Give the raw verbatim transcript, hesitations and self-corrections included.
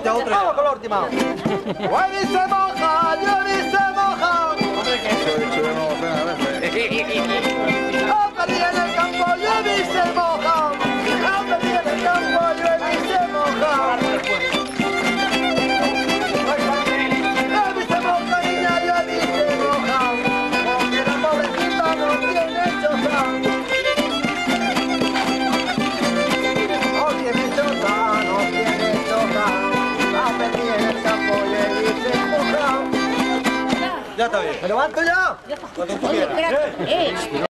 انت هتروح. اه كلور دي معاك. وين السماخه يا السماخه؟ اقلي انا كمبو يا السماخه. اقلي انا كمبو يا السماخه. Ya está bien. ¿Me levanto ya? Ya está.